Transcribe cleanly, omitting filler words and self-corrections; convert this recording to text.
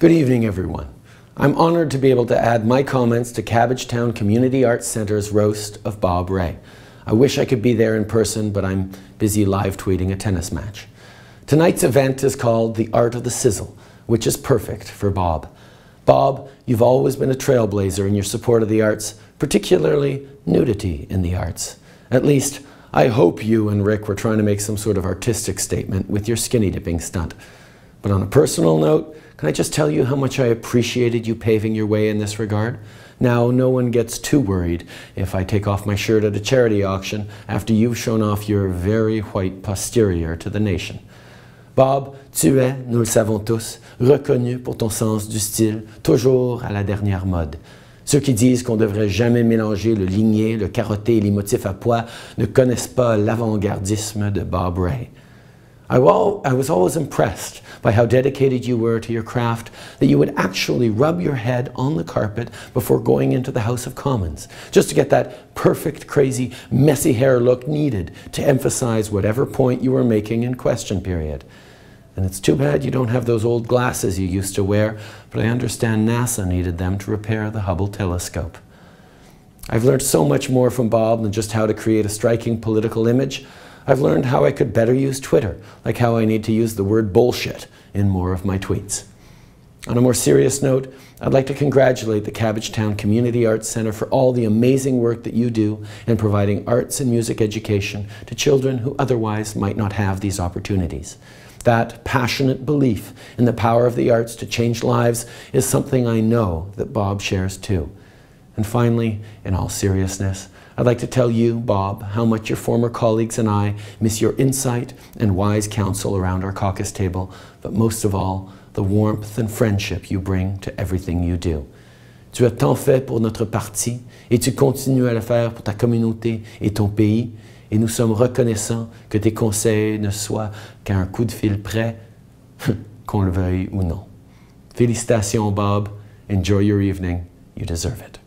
Good evening, everyone. I'm honored to be able to add my comments to Cabbagetown Community Arts Center's roast of Bob Rae. I wish I could be there in person, but I'm busy live tweeting a tennis match. Tonight's event is called The Art of the Sizzle, which is perfect for Bob. Bob, you've always been a trailblazer in your support of the arts, particularly nudity in the arts. At least, I hope you and Rick were trying to make some sort of artistic statement with your skinny dipping stunt. But on a personal note, can I just tell you how much I appreciated you paving your way in this regard? Now, no one gets too worried if I take off my shirt at a charity auction after you've shown off your very white posterior to the nation. Bob, tu es, nous le savons tous, reconnu pour ton sens du style, toujours à la dernière mode. Ceux qui disent qu'on ne devrait jamais mélanger le ligné, le carotté et les motifs à pois ne connaissent pas l'avant-gardisme de Bob Rae. I was always impressed by how dedicated you were to your craft, that you would actually rub your head on the carpet before going into the House of Commons, just to get that perfect, crazy, messy hair look needed to emphasize whatever point you were making in question period. And it's too bad you don't have those old glasses you used to wear, but I understand NASA needed them to repair the Hubble telescope. I've learned so much more from Bob than just how to create a striking political image. I've learned how I could better use Twitter, like how I need to use the word bullshit in more of my tweets. On a more serious note, I'd like to congratulate the Cabbagetown Community Arts Center for all the amazing work that you do in providing arts and music education to children who otherwise might not have these opportunities. That passionate belief in the power of the arts to change lives is something I know that Bob shares too. And finally, in all seriousness, I'd like to tell you, Bob, how much your former colleagues and I miss your insight and wise counsel around our caucus table, but most of all, the warmth and friendship you bring to everything you do. Tu as tant fait pour notre parti, et tu continues à le faire pour ta communauté et ton pays, et nous sommes reconnaissants que tes conseils ne soient qu'à un coup de fil près, qu'on le veuille ou non. Félicitations, Bob. Enjoy your evening. You deserve it.